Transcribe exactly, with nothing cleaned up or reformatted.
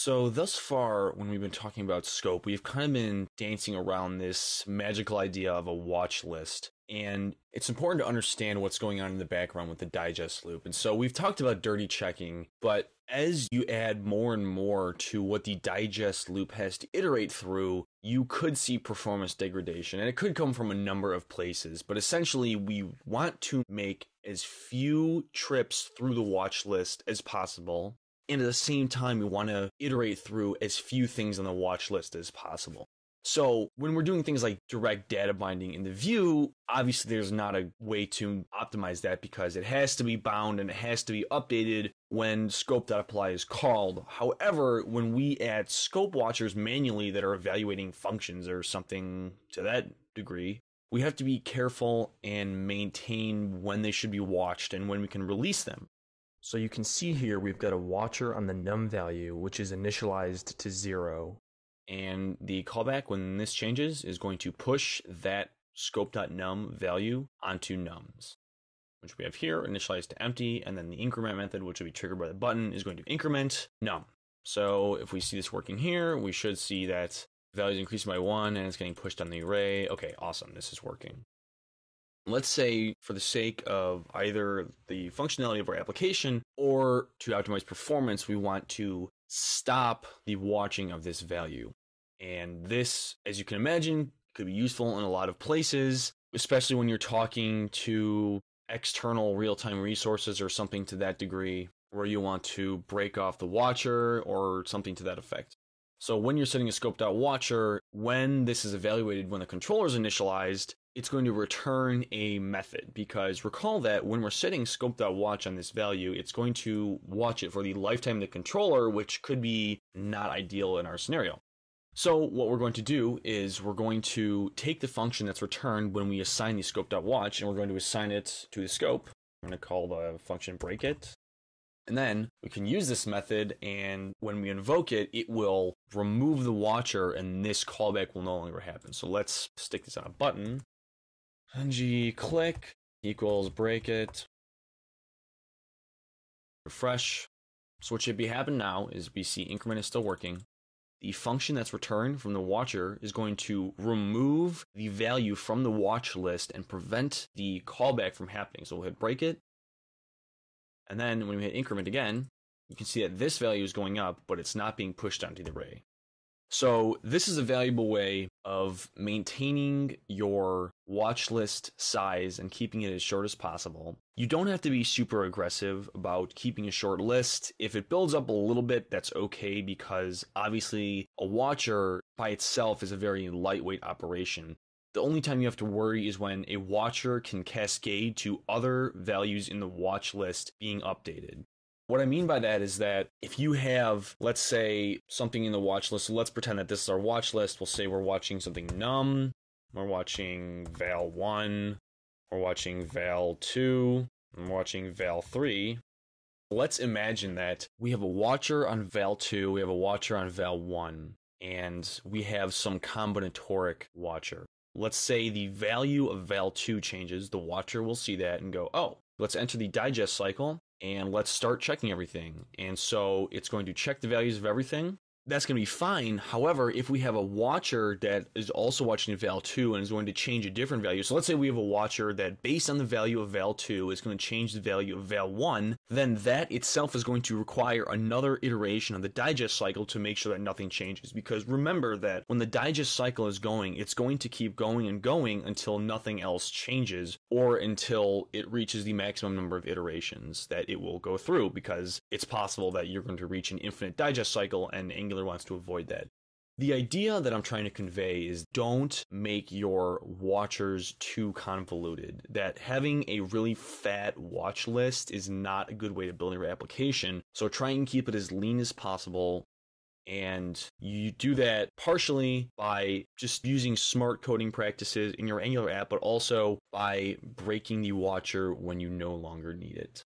So thus far, when we've been talking about scope, we've kind of been dancing around this magical idea of a watch list. And it's important to understand what's going on in the background with the digest loop. And so we've talked about dirty checking, but as you add more and more to what the digest loop has to iterate through, you could see performance degradation. And it could come from a number of places, but essentially we want to make as few trips through the watch list as possible. And at the same time, we want to iterate through as few things on the watch list as possible. So when we're doing things like direct data binding in the view, obviously there's not a way to optimize that because it has to be bound and it has to be updated when scope.apply is called. However, when we add scope watchers manually that are evaluating functions or something to that degree, we have to be careful and maintain when they should be watched and when we can release them. So you can see here we've got a watcher on the num value, which is initialized to zero. And the callback when this changes is going to push that scope.num value onto nums, which we have here, initialized to empty, and then the increment method, which will be triggered by the button, is going to increment num. So if we see this working here, we should see that value is increased by one and it's getting pushed on the array. Okay, awesome, this is working. Let's say for the sake of either the functionality of our application or to optimize performance, we want to stop the watching of this value. And this, as you can imagine, could be useful in a lot of places, especially when you're talking to external real-time resources or something to that degree, where you want to break off the watcher or something to that effect. So when you're setting a scope.watcher, when this is evaluated, when the controller is initialized, it's going to return a method, because recall that when we're setting scope.watch on this value, it's going to watch it for the lifetime of the controller, which could be not ideal in our scenario. So what we're going to do is we're going to take the function that's returned when we assign the scope.watch, and we're going to assign it to the scope. I'm going to call the function breakIt. And then we can use this method, and when we invoke it, it will remove the watcher, and this callback will no longer happen. So let's stick this on a button. ng click equals break it. Refresh. So what should be happening now is we see increment is still working. The function that's returned from the watcher is going to remove the value from the watch list and prevent the callback from happening. So we'll hit break it. And then when we hit increment again, you can see that this value is going up, but it's not being pushed onto the array. So this is a valuable way of maintaining your watch list size and keeping it as short as possible. You don't have to be super aggressive about keeping a short list. If it builds up a little bit, that's okay, because obviously a watcher by itself is a very lightweight operation. The only time you have to worry is when a watcher can cascade to other values in the watch list being updated. What I mean by that is that if you have, let's say, something in the watch list, so let's pretend that this is our watch list. We'll say we're watching something num, we're watching val one, we're watching val two, we're watching val three. Let's imagine that we have a watcher on val two, we have a watcher on val one, and we have some combinatoric watcher. Let's say the value of val two changes, the watcher will see that and go, oh, let's enter the digest cycle. And let's start checking everything. And so it's going to check the values of everything. That's going to be fine. However, if we have a watcher that is also watching val two and is going to change a different value, so let's say we have a watcher that based on the value of val two is going to change the value of val one, then that itself is going to require another iteration on the digest cycle to make sure that nothing changes. Because remember that when the digest cycle is going, it's going to keep going and going until nothing else changes or until it reaches the maximum number of iterations that it will go through, because it's possible that you're going to reach an infinite digest cycle and Angular wants to avoid that. The idea that I'm trying to convey is don't make your watchers too convoluted. That having a really fat watch list is not a good way to build your application. So try and keep it as lean as possible. And you do that partially by just using smart coding practices in your Angular app, but also by breaking the watcher when you no longer need it.